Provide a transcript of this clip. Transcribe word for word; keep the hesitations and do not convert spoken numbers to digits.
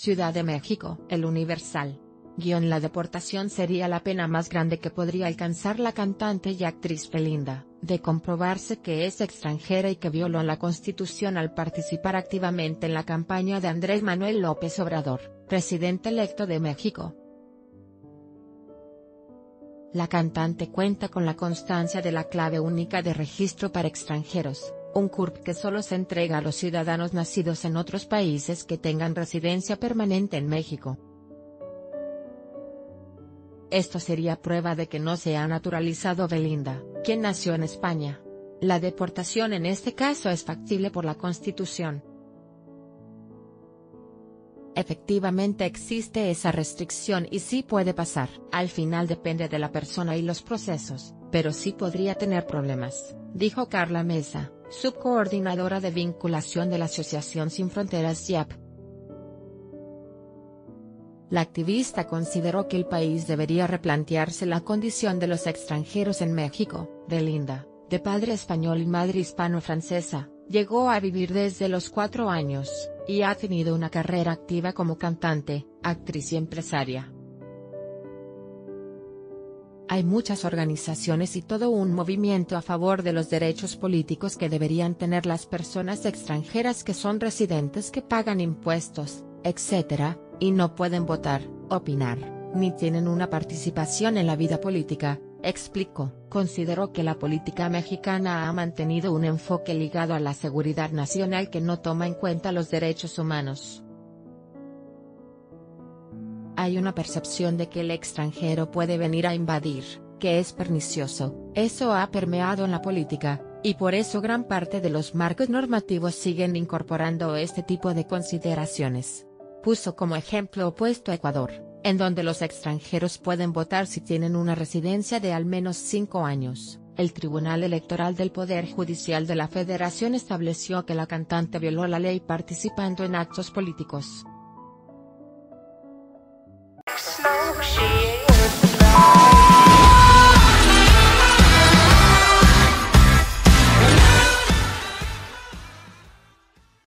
Ciudad de México, El Universal. Guión: la deportación sería la pena más grande que podría alcanzar la cantante y actriz Belinda, de comprobarse que es extranjera y que violó la Constitución al participar activamente en la campaña de Andrés Manuel López Obrador, presidente electo de México. La cantante cuenta con la constancia de la clave única de registro para extranjeros, un C U R P que solo se entrega a los ciudadanos nacidos en otros países que tengan residencia permanente en México. Esto sería prueba de que no se ha naturalizado Belinda, quien nació en España. La deportación en este caso es factible por la Constitución. Efectivamente existe esa restricción y sí puede pasar. Al final depende de la persona y los procesos, pero sí podría tener problemas, dijo Carla Mesa, subcoordinadora de vinculación de la Asociación Sin Fronteras I A P. La activista consideró que el país debería replantearse la condición de los extranjeros en México. Belinda, de padre español y madre hispano-francesa, llegó a vivir desde los cuatro años, y ha tenido una carrera activa como cantante, actriz y empresaria. Hay muchas organizaciones y todo un movimiento a favor de los derechos políticos que deberían tener las personas extranjeras que son residentes, que pagan impuestos, etcétera, y no pueden votar, opinar, ni tienen una participación en la vida política, explicó. Consideró que la política mexicana ha mantenido un enfoque ligado a la seguridad nacional que no toma en cuenta los derechos humanos. Hay una percepción de que el extranjero puede venir a invadir, que es pernicioso. Eso ha permeado en la política, y por eso gran parte de los marcos normativos siguen incorporando este tipo de consideraciones. Puso como ejemplo opuesto a Ecuador, en donde los extranjeros pueden votar si tienen una residencia de al menos cinco años. El Tribunal Electoral del Poder Judicial de la Federación estableció que la cantante violó la ley participando en actos políticos.